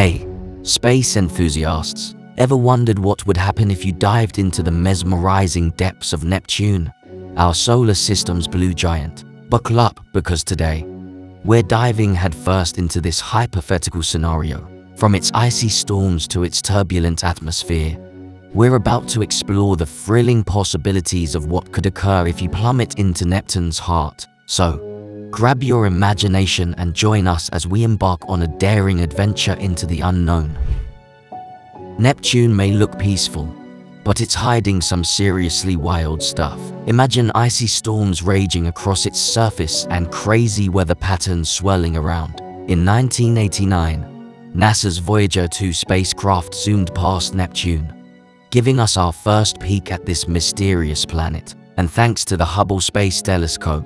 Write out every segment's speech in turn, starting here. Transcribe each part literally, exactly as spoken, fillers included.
Hey, space enthusiasts, ever wondered what would happen if you dived into the mesmerizing depths of Neptune, our solar system's blue giant? Buckle up, because today, we're diving headfirst into this hypothetical scenario. From its icy storms to its turbulent atmosphere, we're about to explore the thrilling possibilities of what could occur if you plummet into Neptune's heart. So, grab your imagination and join us as we embark on a daring adventure into the unknown. Neptune may look peaceful, but it's hiding some seriously wild stuff. Imagine icy storms raging across its surface and crazy weather patterns swirling around. In nineteen eighty-nine, NASA's Voyager two spacecraft zoomed past Neptune, giving us our first peek at this mysterious planet. And thanks to the Hubble Space Telescope,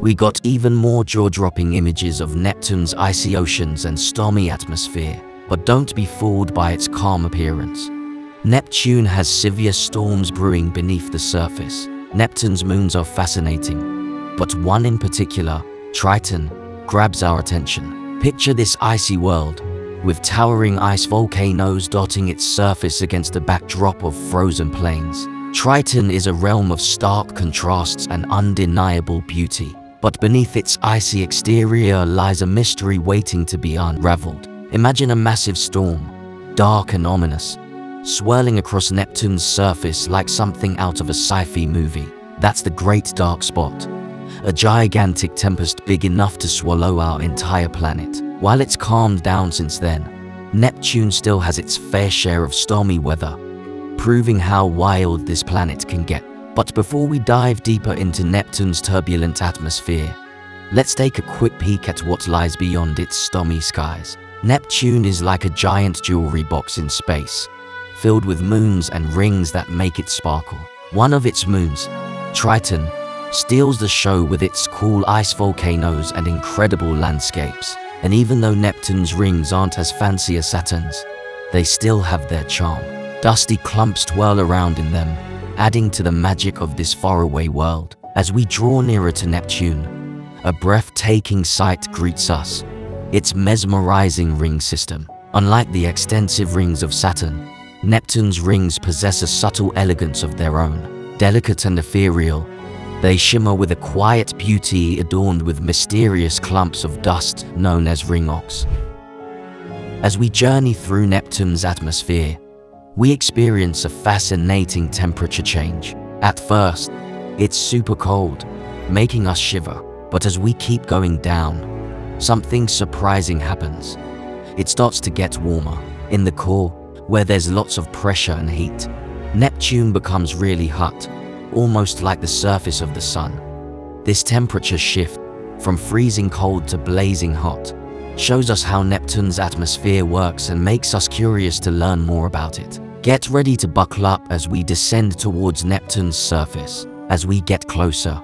we got even more jaw-dropping images of Neptune's icy oceans and stormy atmosphere. But don't be fooled by its calm appearance. Neptune has severe storms brewing beneath the surface. Neptune's moons are fascinating, but one in particular, Triton, grabs our attention. Picture this icy world, with towering ice volcanoes dotting its surface against a backdrop of frozen plains. Triton is a realm of stark contrasts and undeniable beauty. But beneath its icy exterior lies a mystery waiting to be unraveled. Imagine a massive storm, dark and ominous, swirling across Neptune's surface like something out of a sci-fi movie. That's the Great Dark Spot, a gigantic tempest big enough to swallow our entire planet. While it's calmed down since then, Neptune still has its fair share of stormy weather, proving how wild this planet can get. But before we dive deeper into Neptune's turbulent atmosphere, let's take a quick peek at what lies beyond its stormy skies. Neptune is like a giant jewelry box in space, filled with moons and rings that make it sparkle. One of its moons, Triton, steals the show with its cool ice volcanoes and incredible landscapes. And even though Neptune's rings aren't as fancy as Saturn's, they still have their charm. Dusty clumps twirl around in them, adding to the magic of this faraway world. As we draw nearer to Neptune, a breathtaking sight greets us: its mesmerizing ring system. Unlike the extensive rings of Saturn, Neptune's rings possess a subtle elegance of their own. Delicate and ethereal, they shimmer with a quiet beauty adorned with mysterious clumps of dust known as ringops. As we journey through Neptune's atmosphere, we experience a fascinating temperature change. At first, it's super cold, making us shiver. But as we keep going down, something surprising happens. It starts to get warmer. In the core, where there's lots of pressure and heat, Neptune becomes really hot, almost like the surface of the sun. This temperature shift, from freezing cold to blazing hot, shows us how Neptune's atmosphere works and makes us curious to learn more about it. Get ready to buckle up as we descend towards Neptune's surface. As we get closer,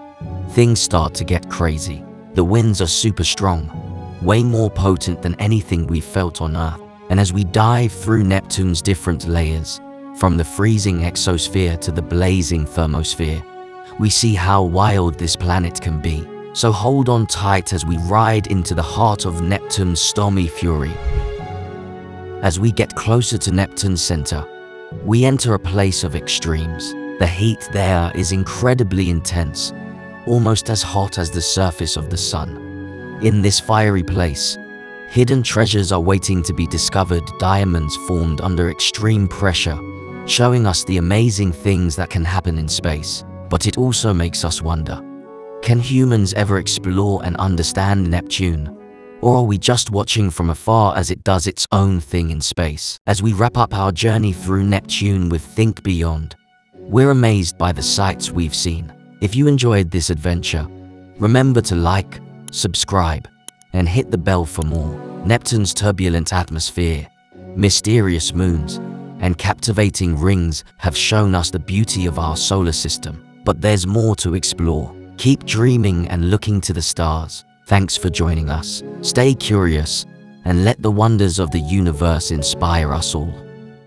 things start to get crazy. The winds are super strong, way more potent than anything we've felt on Earth. And as we dive through Neptune's different layers, from the freezing exosphere to the blazing thermosphere, we see how wild this planet can be. So hold on tight as we ride into the heart of Neptune's stormy fury. As we get closer to Neptune's center, we enter a place of extremes. The heat there is incredibly intense, almost as hot as the surface of the sun. In this fiery place, hidden treasures are waiting to be discovered. Diamonds formed under extreme pressure, showing us the amazing things that can happen in space. But it also makes us wonder: can humans ever explore and understand Neptune? Or are we just watching from afar as it does its own thing in space? As we wrap up our journey through Neptune with Think Beyond, we're amazed by the sights we've seen. If you enjoyed this adventure, remember to like, subscribe, and hit the bell for more. Neptune's turbulent atmosphere, mysterious moons, and captivating rings have shown us the beauty of our solar system. But there's more to explore. Keep dreaming and looking to the stars. Thanks for joining us. Stay curious and let the wonders of the universe inspire us all.